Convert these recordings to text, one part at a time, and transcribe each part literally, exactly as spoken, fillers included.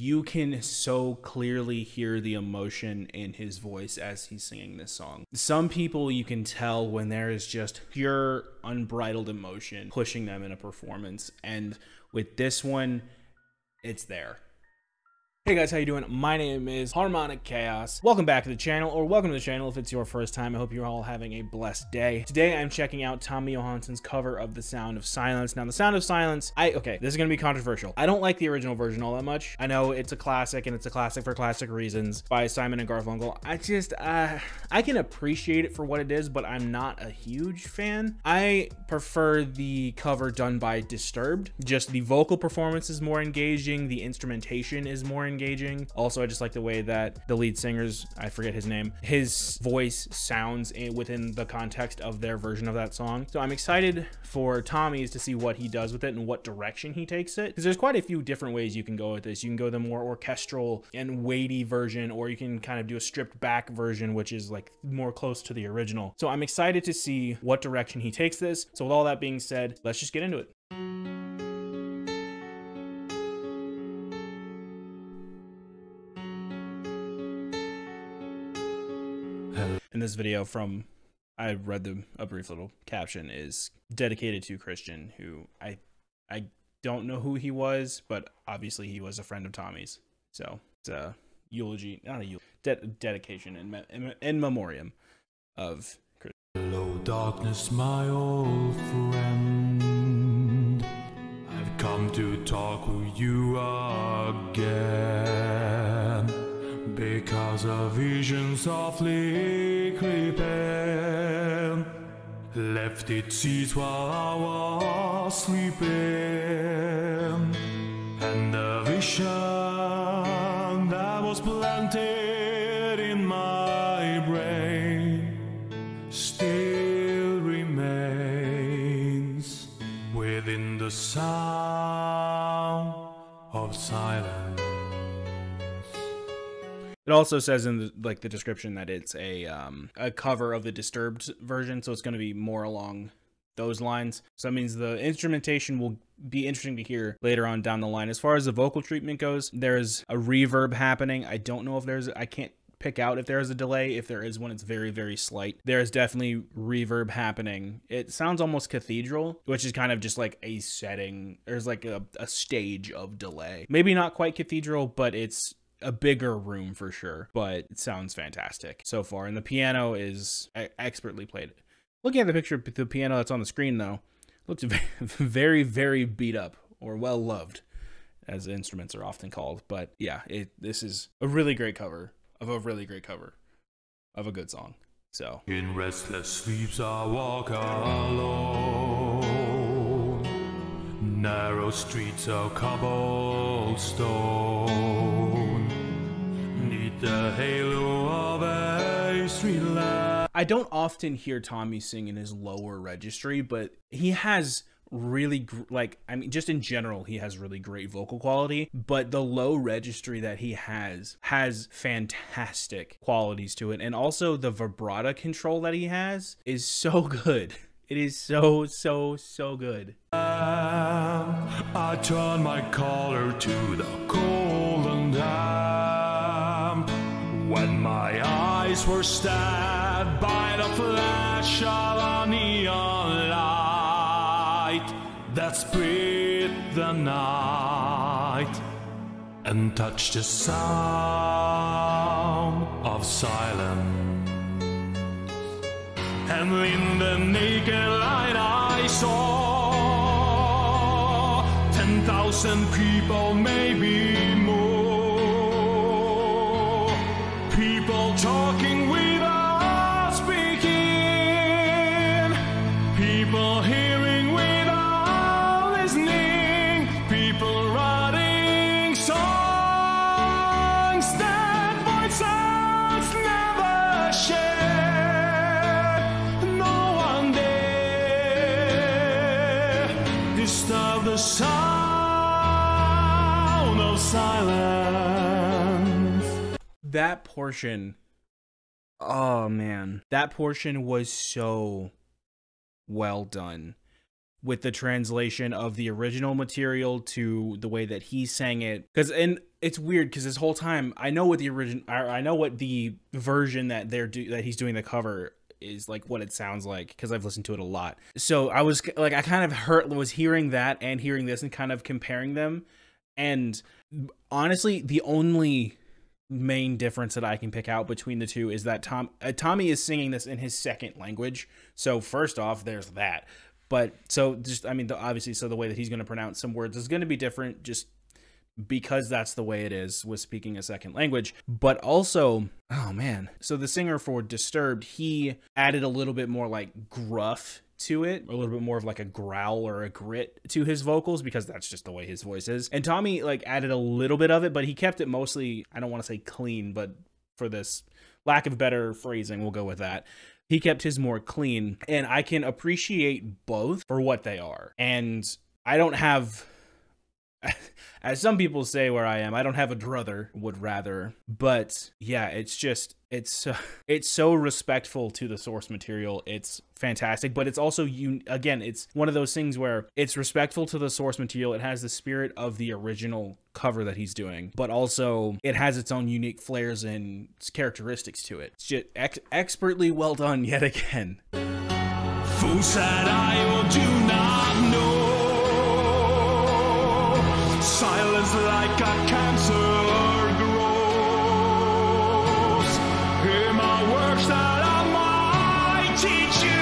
you can so clearly hear the emotion in his voice as he's singing this song. Some people you can tell when there is just pure, unbridled emotion pushing them in a performance. And with this one, it's there. Hey guys, how you doing? My name is Harmonic Chaos. Welcome back to the channel, or welcome to the channel if it's your first time. I hope you're all having a blessed day. Today I'm checking out Tommy Johansson's cover of The Sound of Silence. Now, The Sound of Silence, I, okay, this is gonna be controversial. I don't like the original version all that much. I know it's a classic, and it's a classic for classic reasons by Simon and Garfunkel. I just, uh, I can appreciate it for what it is, but I'm not a huge fan. I prefer the cover done by Disturbed. Just the vocal performance is more engaging, the instrumentation is more engaging. engaging. Also, I just like the way that the lead singer's, I forget his name, his voice sounds within the context of their version of that song. So I'm excited for Tommy's to see what he does with it and what direction he takes it. Because there's quite a few different ways you can go with this. You can go the more orchestral and weighty version, or you can kind of do a stripped back version, which is like more close to the original. So I'm excited to see what direction he takes this. So with all that being said, let's just get into it. In this video, from I read the a brief little caption, is dedicated to Christian, who I I don't know who he was, but obviously he was a friend of Tommy's. So it's a eulogy, not a eulogy, de dedication in, in in memoriam of Christian. Hello, darkness, my old friend. I've come to talk with you again. Because a vision softly creeping left its seeds while I was sleeping, and the vision that was planted in my brain still remains within the sound of silence. It also says in the, like the description that it's a um, a cover of the Disturbed version, so it's going to be more along those lines. So that means the instrumentation will be interesting to hear later on down the line. As far as the vocal treatment goes, there's a reverb happening. I don't know if there's, I can't pick out if there is a delay. If there is one, it's very, very slight. There is definitely reverb happening. It sounds almost cathedral, which is kind of just like a setting. There's like a, a stage of delay. Maybe not quite cathedral, but it's a bigger room for sure, but it sounds fantastic so far. And the piano is expertly played. Looking at the picture of the piano that's on the screen, though, looks very, very beat up, or well loved, as instruments are often called. But yeah, it, this is a really great cover of a really great cover of a good song. So in restless sleeps I walk alone, narrow streets are cobblestone. The halo of a street light. I don't often hear Tommy sing in his lower registry, but he has really gr like I mean just in general he has really great vocal quality, but the low registry that he has has fantastic qualities to it. And also the vibrato control that he has is so good. It is so, so, so good. I turn my collar to the cold and high. When my eyes were stabbed by the flash of a neon light that split the night and touched the sound of silence, and in the naked light I saw ten thousand people, maybe more. People talking without speaking, people hearing without listening, people writing songs that voices never shared. No one dare disturb the sound of silence. That portion, oh man, that portion was so well done. with the translation of the original material to the way that he sang it. Because, and it's weird because this whole time I know what the original, I know what the version that they're do that he's doing the cover is like what it sounds like, because I've listened to it a lot. So I was like, I kind of heard, was hearing that and hearing this and kind of comparing them. And honestly, the only main difference that I can pick out between the two is that Tom uh, Tommy is singing this in his second language. So first off, there's that. But so just, I mean, the, obviously, so the way that he's going to pronounce some words is going to be different just because that's the way it is with speaking a second language. But also, oh man, so the singer for Disturbed, he added a little bit more like gruff to it, a little bit more of like a growl or a grit to his vocals, because that's just the way his voice is. And Tommy like added a little bit of it, but he kept it mostly, I don't want to say clean, but for this lack of better phrasing, we'll go with that. He kept his more clean, and I can appreciate both for what they are. And I don't have, as some people say where I am, I don't have a druther, would rather. But yeah, it's just, it's, uh, it's so respectful to the source material. It's fantastic, but it's also, you again, it's one of those things where it's respectful to the source material. It has the spirit of the original cover that he's doing, but also it has its own unique flares and characteristics to it. It's just ex expertly well done yet again. Fool said I or do not know. Silence like a cancer grows. Hear my words that I might teach you.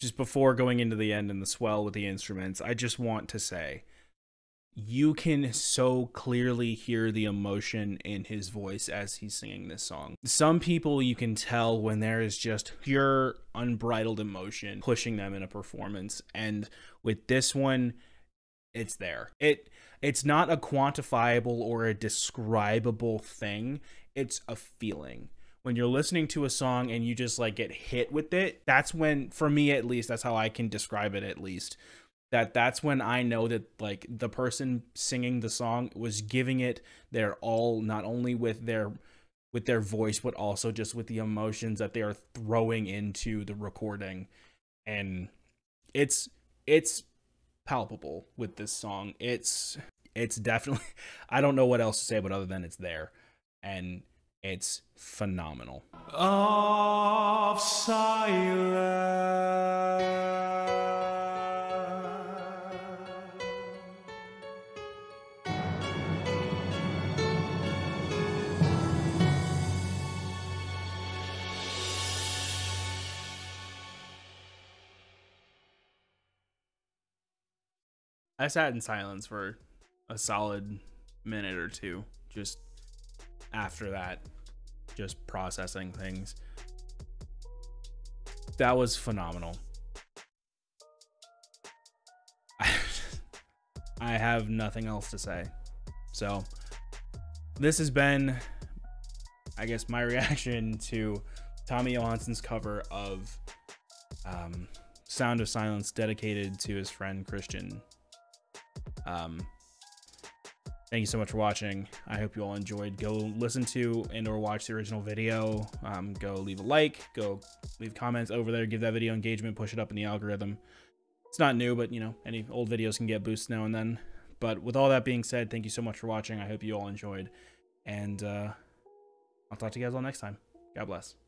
Just before going into the end and the swell with the instruments, I just want to say you can so clearly hear the emotion in his voice as he's singing this song. Some people you can tell when there is just pure unbridled emotion pushing them in a performance, and with this one, it's there. It it's not a quantifiable or a describable thing. It's a feeling. When you're listening to a song and you just like get hit with it, that's when, for me at least, that's how I can describe it at least. That that's when I know that like the person singing the song was giving it their all, not only with their with their voice, but also just with the emotions that they are throwing into the recording. And it's it's palpable with this song. It's it's definitely, I don't know what else to say, but other than it's there. And it's phenomenal. Of silence. I sat in silence for a solid minute or two, just after that, just processing things. That was phenomenal. I have nothing else to say. So this has been, I guess, my reaction to Tommy Johansson's cover of um, Sound of Silence, dedicated to his friend Christian. Um, Thank you so much for watching. I hope you all enjoyed. Go listen to and or watch the original video. Um, go leave a like, go leave comments over there, give that video engagement, push it up in the algorithm. It's not new, but you know, any old videos can get boosts now and then. But with all that being said, thank you so much for watching. I hope you all enjoyed, and uh, I'll talk to you guys all next time. God bless.